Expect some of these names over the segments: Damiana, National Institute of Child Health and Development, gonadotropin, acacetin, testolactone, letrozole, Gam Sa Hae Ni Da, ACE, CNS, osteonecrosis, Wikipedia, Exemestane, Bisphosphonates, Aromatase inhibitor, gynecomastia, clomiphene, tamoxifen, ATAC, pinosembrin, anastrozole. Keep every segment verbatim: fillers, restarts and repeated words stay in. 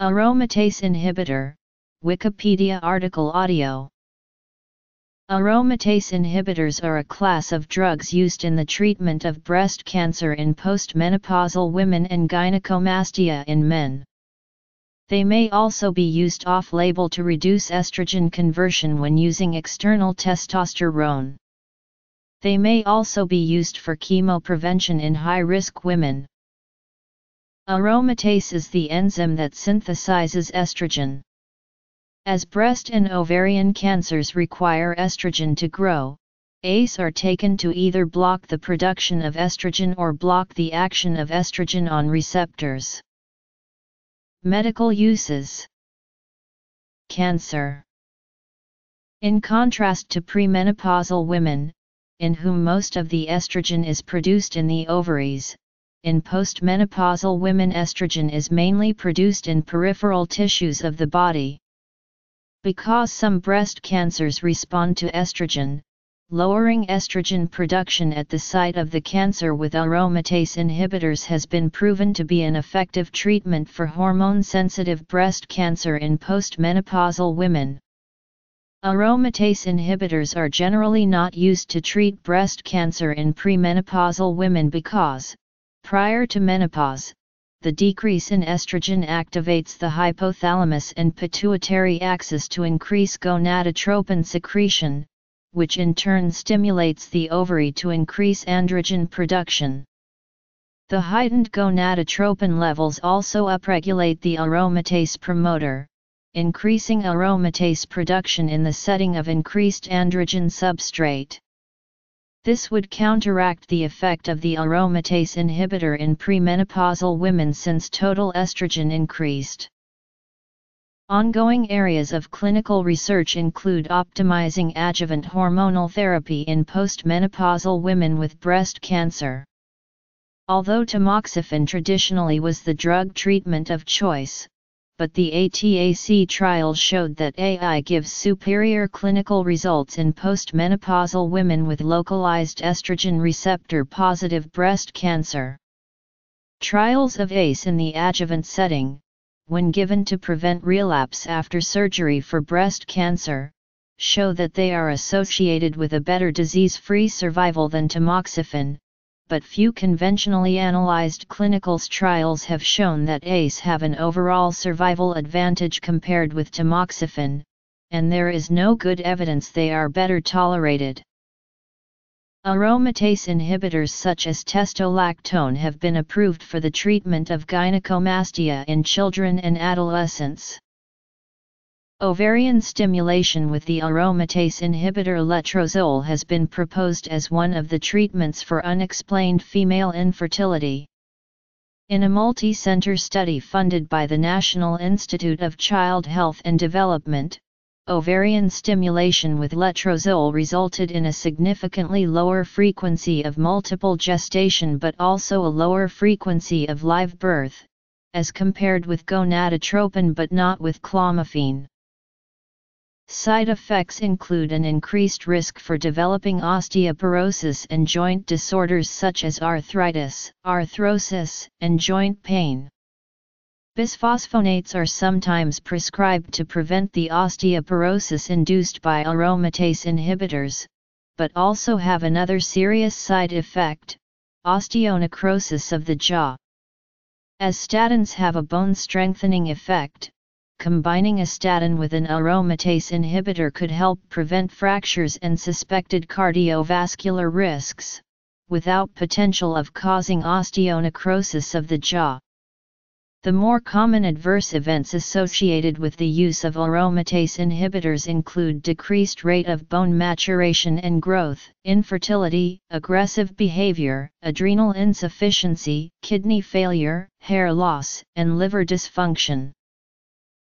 Aromatase inhibitor, Wikipedia article audio. Aromatase inhibitors are a class of drugs used in the treatment of breast cancer in postmenopausal women and gynecomastia in men. They may also be used off-label to reduce estrogen conversion when using external testosterone. They may also be used for chemoprevention in high-risk women. Aromatase is the enzyme that synthesizes estrogen. As breast and ovarian cancers require estrogen to grow, A C E are taken to either block the production of estrogen or block the action of estrogen on receptors. Medical uses. Cancer. In contrast to premenopausal women, in whom most of the estrogen is produced in the ovaries, in postmenopausal women estrogen is mainly produced in peripheral tissues of the body. Because some breast cancers respond to estrogen, lowering estrogen production at the site of the cancer with aromatase inhibitors has been proven to be an effective treatment for hormone-sensitive breast cancer in postmenopausal women. Aromatase inhibitors are generally not used to treat breast cancer in premenopausal women because, prior to menopause, the decrease in estrogen activates the hypothalamus and pituitary axis to increase gonadotropin secretion, which in turn stimulates the ovary to increase androgen production. The heightened gonadotropin levels also upregulate the aromatase promoter, increasing aromatase production in the setting of increased androgen substrate. This would counteract the effect of the aromatase inhibitor in premenopausal women since total estrogen increased. Ongoing areas of clinical research include optimizing adjuvant hormonal therapy in postmenopausal women with breast cancer. Although tamoxifen traditionally was the drug treatment of choice, but the A T A C trial showed that A I gives superior clinical results in postmenopausal women with localized estrogen receptor-positive breast cancer. Trials of A C E in the adjuvant setting, when given to prevent relapse after surgery for breast cancer, show that they are associated with a better disease-free survival than tamoxifen, but few conventionally analyzed clinical trials have shown that A C E have an overall survival advantage compared with tamoxifen, and there is no good evidence they are better tolerated. Aromatase inhibitors such as testolactone have been approved for the treatment of gynecomastia in children and adolescents. Ovarian stimulation with the aromatase inhibitor letrozole has been proposed as one of the treatments for unexplained female infertility. In a multi-center study funded by the National Institute of Child Health and Development, ovarian stimulation with letrozole resulted in a significantly lower frequency of multiple gestation but also a lower frequency of live birth, as compared with gonadotropin but not with clomiphene. Side effects include an increased risk for developing osteoporosis and joint disorders such as arthritis, arthrosis, and joint pain. Bisphosphonates are sometimes prescribed to prevent the osteoporosis induced by aromatase inhibitors, but also have another serious side effect, osteonecrosis of the jaw. As statins have a bone-strengthening effect, combining a statin with an aromatase inhibitor could help prevent fractures and suspected cardiovascular risks, without potential of causing osteonecrosis of the jaw. The more common adverse events associated with the use of aromatase inhibitors include decreased rate of bone maturation and growth, infertility, aggressive behavior, adrenal insufficiency, kidney failure, hair loss, and liver dysfunction.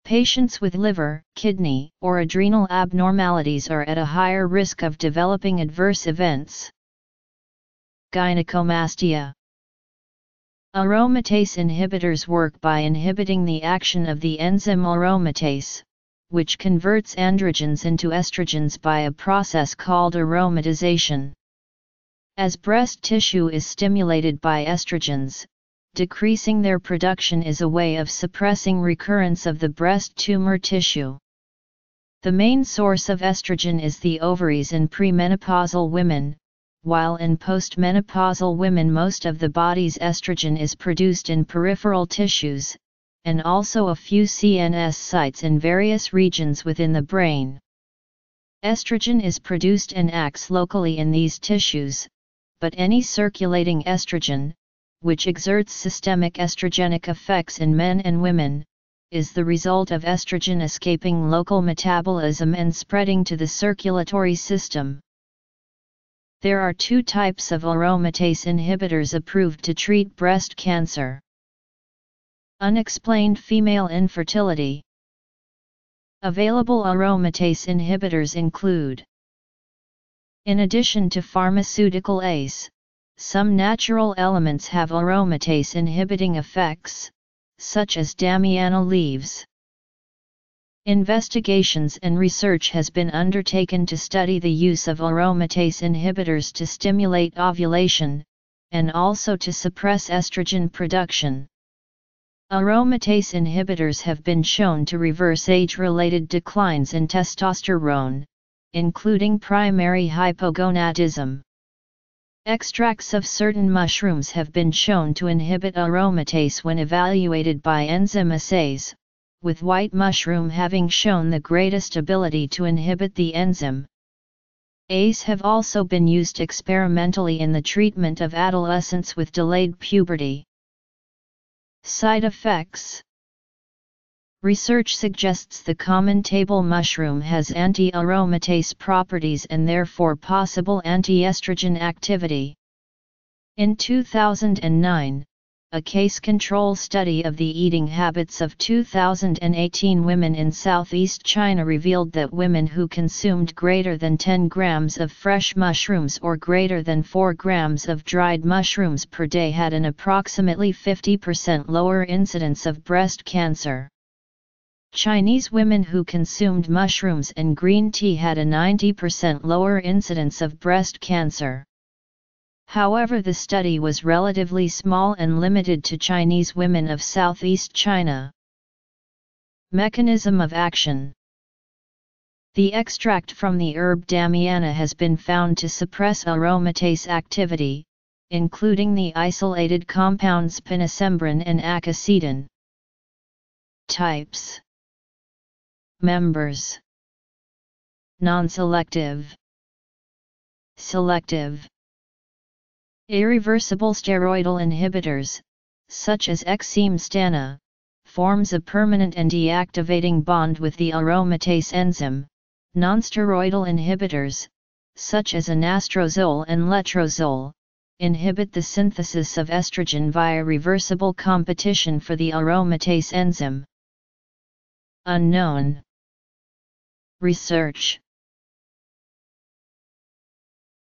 Patients with liver, kidney, or adrenal abnormalities are at a higher risk of developing adverse events. Gynecomastia. Aromatase inhibitors work by inhibiting the action of the enzyme aromatase, which converts androgens into estrogens by a process called aromatization. As breast tissue is stimulated by estrogens, decreasing their production is a way of suppressing recurrence of the breast tumor tissue. The main source of estrogen is the ovaries in premenopausal women, while in postmenopausal women most of the body's estrogen is produced in peripheral tissues, and also a few C N S sites in various regions within the brain. Estrogen is produced and acts locally in these tissues, but any circulating estrogen, which exerts systemic estrogenic effects in men and women, is the result of estrogen escaping local metabolism and spreading to the circulatory system. There are two types of aromatase inhibitors approved to treat breast cancer. Unexplained female infertility. Available aromatase inhibitors include, in addition to pharmaceutical A C E, some natural elements have aromatase inhibiting effects, such as Damiana leaves. Investigations and research has been undertaken to study the use of aromatase inhibitors to stimulate ovulation, and also to suppress estrogen production. Aromatase inhibitors have been shown to reverse age-related declines in testosterone, including primary hypogonadism. Extracts of certain mushrooms have been shown to inhibit aromatase when evaluated by enzyme assays, with white mushroom having shown the greatest ability to inhibit the enzyme. A C E have also been used experimentally in the treatment of adolescents with delayed puberty. Side effects. Research suggests the common table mushroom has anti-aromatase properties and therefore possible anti-estrogen activity. In two thousand nine, a case-control study of the eating habits of two thousand eighteen women in Southeast China revealed that women who consumed greater than ten grams of fresh mushrooms or greater than four grams of dried mushrooms per day had an approximately fifty percent lower incidence of breast cancer. Chinese women who consumed mushrooms and green tea had a ninety percent lower incidence of breast cancer. However, the study was relatively small and limited to Chinese women of Southeast China. Mechanism of action. The extract from the herb Damiana has been found to suppress aromatase activity, including the isolated compounds pinosembrin and acacetin. Types. Members. Non-selective. Selective. Irreversible steroidal inhibitors, such as Exemestane, forms a permanent and deactivating bond with the aromatase enzyme. Non-steroidal inhibitors, such as anastrozole and letrozole, inhibit the synthesis of estrogen via reversible competition for the aromatase enzyme. Unknown. Research.